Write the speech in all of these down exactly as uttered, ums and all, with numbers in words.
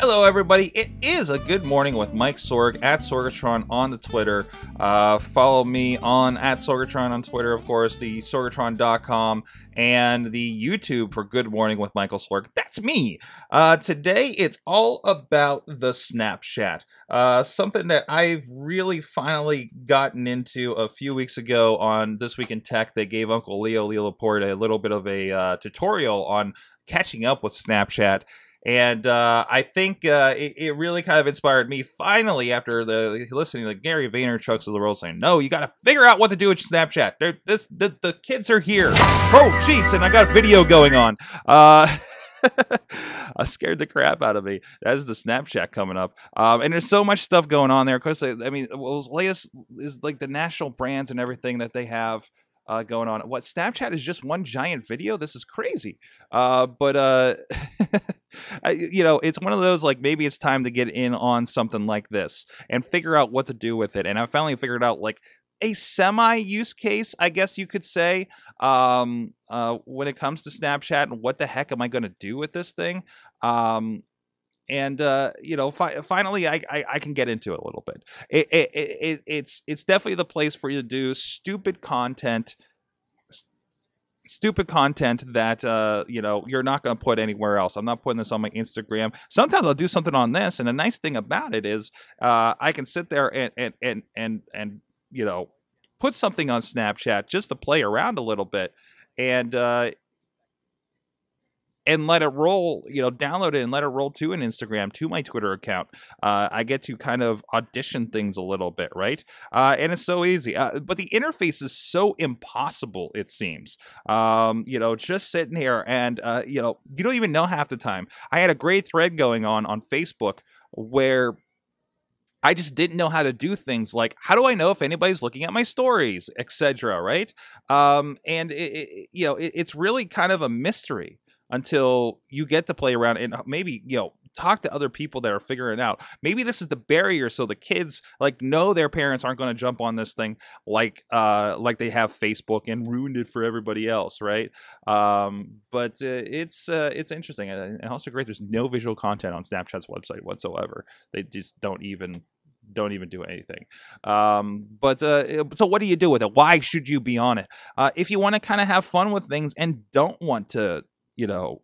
Hello, everybody. It is a Good Morning with Mike Sorg at Sorgatron on the Twitter. Uh, follow me on at Sorgatron on Twitter, of course, the Sorgatron dot com and the YouTube for Good Morning with Michael Sorg. That's me. Uh, today, it's all about the Snapchat, uh, something that I've really finally gotten into a few weeks ago on This Week in Tech. They gave Uncle Leo, Leo Laporte, a little bit of a uh, tutorial on catching up with Snapchat. And uh, I think uh, it, it really kind of inspired me finally after the listening to Gary Vaynerchuk's of the world saying, no, you got to figure out what to do with Snapchat. They're, this the, the kids are here. Oh, jeez, and I got video going on. Uh, I scared the crap out of me. That is the Snapchat coming up. Um, and there's so much stuff going on there. Of course, I, I mean, what's latest is like the national brands and everything that they have. Uh, going on. What, Snapchat is just one giant video? This is crazy. Uh, but, uh, I, you know, it's one of those, like, maybe it's time to get in on something like this and figure out what to do with it. And I finally figured out, like, a semi-use case, I guess you could say, um, uh, when it comes to Snapchat and what the heck am I going to do with this thing? Um, And, uh, you know, fi finally, I, I, I can get into it a little bit. It, it, it, it's it's definitely the place for you to do stupid content, stupid content that, uh, you know, you're not going to put anywhere else. I'm not putting this on my Instagram. Sometimes I'll do something on this. And the nice thing about it is uh, I can sit there and, and, and, and, and, you know, put something on Snapchat just to play around a little bit. And, uh And let it roll, you know, download it and let it roll to an Instagram, to my Twitter account. Uh, I get to kind of audition things a little bit, right? Uh, and it's so easy. Uh, but the interface is so impossible, it seems. Um, you know, just sitting here and, uh, you know, you don't even know half the time. I had a great thread going on on Facebook where I just didn't know how to do things like, how do I know if anybody's looking at my stories, et cetera, right? Um, and, it, it, you know, it, it's really kind of a mystery until you get to play around and maybe, you know, talk to other people that are figuring it out. Maybe this is the barrier so the kids, like, know their parents aren't going to jump on this thing like uh, like they have Facebook and ruined it for everybody else, right? Um, but uh, it's uh, it's interesting. And also great, there's no visual content on Snapchat's website whatsoever. They just don't even... don't even do anything. Um, but uh, so what do you do with it? Why should you be on it? Uh, if you want to kind of have fun with things and don't want to, you know,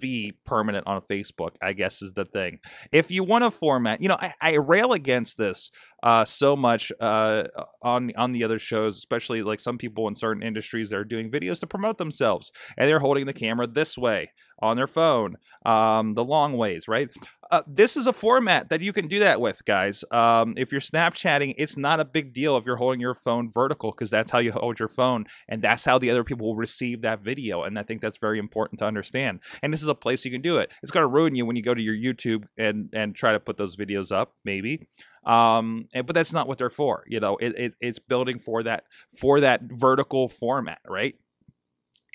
be permanent on Facebook, I guess is the thing. If you want to format, you know, I, I rail against this uh, so much uh, on, on the other shows, especially like some people in certain industries that are doing videos to promote themselves and they're holding the camera this way on their phone, um, the long ways, right? Uh, this is a format that you can do that with, guys. Um, if you're Snapchatting, it's not a big deal if you're holding your phone vertical because that's how you hold your phone, and that's how the other people will receive that video, and I think that's very important to understand. And this is a place you can do it. It's going to ruin you when you go to your YouTube and, and try to put those videos up, maybe. Um, and, but that's not what they're for. You know, it, it, it's building for that, for that vertical format, right?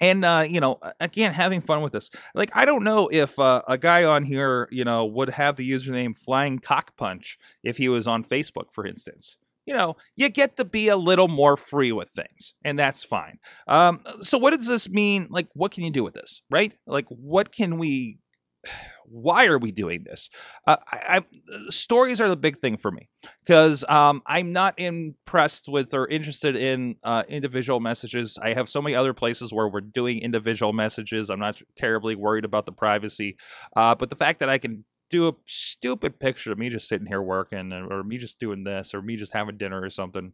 And, uh, you know, again, having fun with this. Like, I don't know if uh, a guy on here, you know, would have the username Flying Cock Punch if he was on Facebook, for instance. You know, you get to be a little more free with things, and that's fine. Um, so what does this mean? Like, what can you do with this, right? Like, what can we... Why are we doing this? Uh, I, I, stories are the big thing for me because um, I'm not impressed with or interested in uh, individual messages. I have so many other places where we're doing individual messages. I'm not terribly worried about the privacy, uh, but the fact that I can do a stupid picture of me just sitting here working or me just doing this or me just having dinner or something,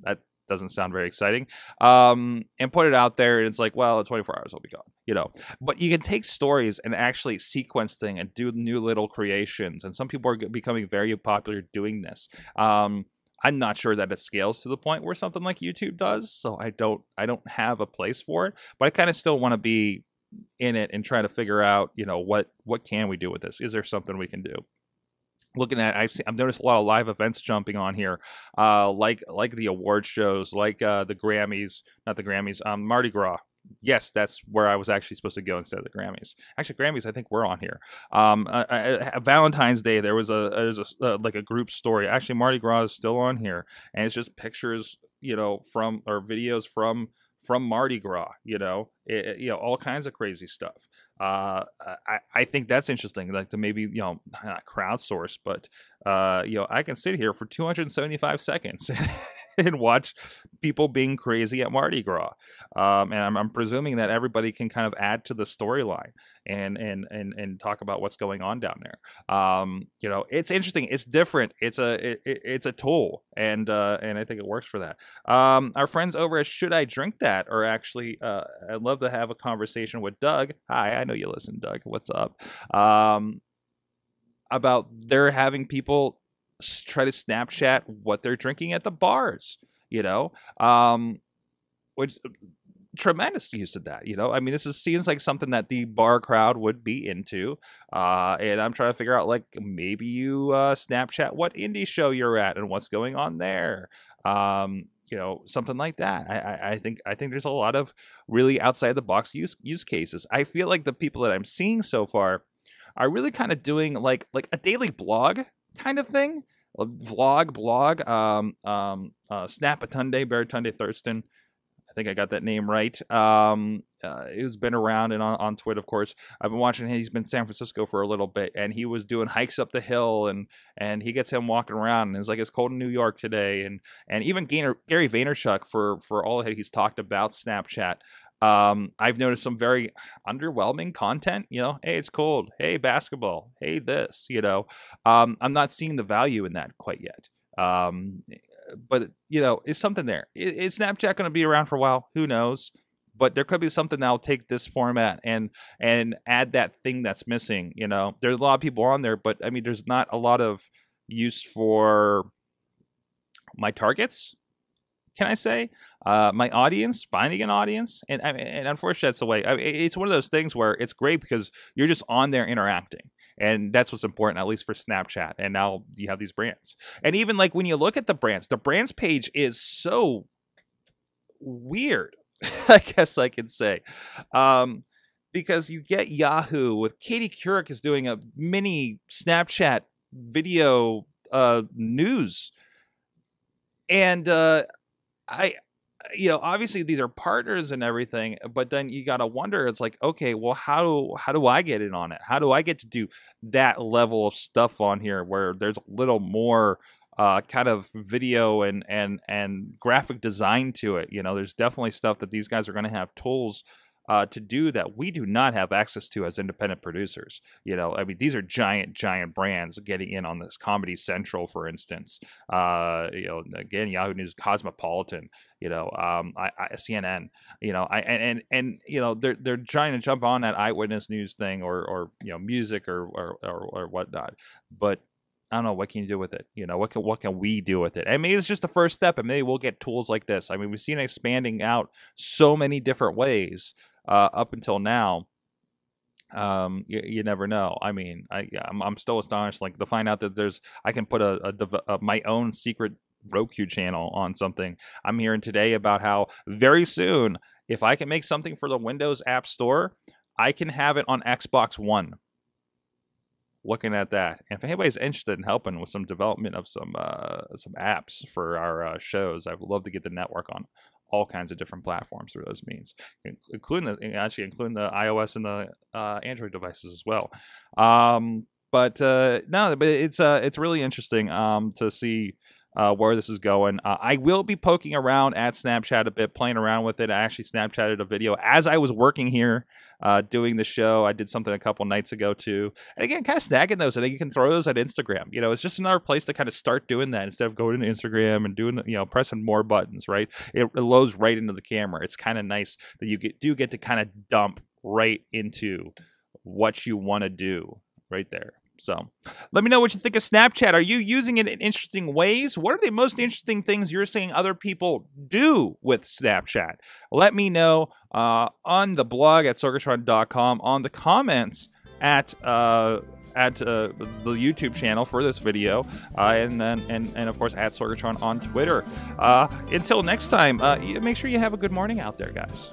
that doesn't sound very exciting, um, and put it out there, and it's like, well, twenty-four hours will be gone, you know. But you can take stories and actually sequence things and do new little creations, and some people are becoming very popular doing this. Um, I'm not sure that it scales to the point where something like YouTube does, so I don't, I don't have a place for it, but I kind of still want to be in it and try to figure out, you know, what, what can we do with this? Is there something we can do? Looking at, I've seen, I've noticed a lot of live events jumping on here, uh, like like the award shows, like uh, the Grammys, not the Grammys, um, Mardi Gras. Yes, that's where I was actually supposed to go instead of the Grammys. Actually, Grammys, I think we're on here. Um, uh, uh, Valentine's Day, there was a, there was a uh, like a group story. Actually, Mardi Gras is still on here, and it's just pictures, you know, from or videos from from Mardi Gras, you know, it, it, you know, all kinds of crazy stuff. Uh, I, I think that's interesting, like to maybe, you know, not crowdsource, but, uh, you know, I can sit here for two hundred seventy-five seconds and watch people being crazy at Mardi Gras. Um, and I'm, I'm presuming that everybody can kind of add to the storyline and, and, and, and talk about what's going on down there. Um, you know, it's interesting. It's different. It's a, it, it's a tool. And, uh, and I think it works for that. Um, our friends over at Should I Drink That are actually, uh, I'd love to have a conversation with Doug. Hi, I know you listen, Doug. What's up? Um, about they're having people try to Snapchat what they're drinking at the bars, you know, um, which tremendous use of that, you know. I mean, this is, seems like something that the bar crowd would be into, uh, and I'm trying to figure out, like, maybe you uh, Snapchat what indie show you're at and what's going on there, um, you know, something like that. I, I, I think I think there's a lot of really outside the box use use cases. I feel like the people that I'm seeing so far are really kind of doing like like a daily blog kind of thing. Vlog, blog, um, um, uh, Snap-a-Tunde, Baratunde Thurston. I think I got that name right. Um, uh, it's been around and on, on Twitter, of course. I've been watching him. He's been in San Francisco for a little bit, and he was doing hikes up the hill, and and he gets him walking around, and it's like, it's cold in New York today. And and even Gainer, Gary Vaynerchuk, for, for all that he's talked about Snapchat, um, I've noticed some very underwhelming content, you know, hey, it's cold, hey, basketball, hey, this, you know. Um, I'm not seeing the value in that quite yet. Um, but, you know, it's something there. Is, is Snapchat going to be around for a while? Who knows? But there could be something that'll take this format and and add that thing that's missing. You know, there's a lot of people on there, but I mean, there's not a lot of use for my targets. Can I say uh, my audience, finding an audience? And and unfortunately, that's the way. I mean, it's one of those things where it's great because you're just on there interacting. And that's what's important, at least for Snapchat. And now you have these brands. And even like when you look at the brands, the brands page is so weird, I guess I could say. Um, because you get Yahoo with Katie Couric is doing a mini Snapchat video uh, news. And uh, I... you know, obviously these are partners and everything, but then you got to wonder, it's like, okay, well, how, how do I get in on it? How do I get to do that level of stuff on here where there's a little more uh, kind of video and, and, and graphic design to it? You know, there's definitely stuff that these guys are going to have tools uh, to do that we do not have access to as independent producers. You know, I mean, these are giant, giant brands getting in on this. Comedy Central, for instance, uh, you know, again, Yahoo News, Cosmopolitan, you know, um, I, I, C N N, you know, I, and, and, and, you know, they're, they're trying to jump on that eyewitness news thing or, or, you know, music or, or, or, or whatnot, but I don't know, what can you do with it? You know, what can, what can we do with it? I mean, it's just the first step, and maybe we'll get tools like this. I mean, we've seen it expanding out so many different ways, uh, up until now. Um, you, you never know. I mean, I, I'm, I'm still astonished, like, to find out that there's, I can put a, a, dev a my own secret Roku channel on something. I'm hearing today about how very soon, if I can make something for the Windows App Store, I can have it on Xbox One. Looking at that, and if anybody's interested in helping with some development of some uh, some apps for our uh, shows, I would love to get the network on all kinds of different platforms through those means, including the, actually including the iOS and the uh, Android devices as well. Um, but uh, no, but it's uh, it's really interesting um, to see uh, where this is going. Uh, I will be poking around at Snapchat a bit, playing around with it. I actually Snapchatted a video as I was working here. Uh, doing the show. I did something a couple nights ago too. And again, kind of snagging those. I think you can throw those at Instagram. You know, it's just another place to kind of start doing that instead of going to Instagram and doing, you know, pressing more buttons, right? It, it loads right into the camera. It's kind of nice that you get, do get to kind of dump right into what you want to do right there. So let me know what you think of Snapchat. Are you using it in interesting ways? What are the most interesting things you're seeing other people do with Snapchat? Let me know uh, on the blog at sorgatron dot com, on the comments at uh, at uh, the YouTube channel for this video, uh, and, and, and, and of course at Sorgatron on Twitter. Uh, until next time, uh, make sure you have a good morning out there, guys.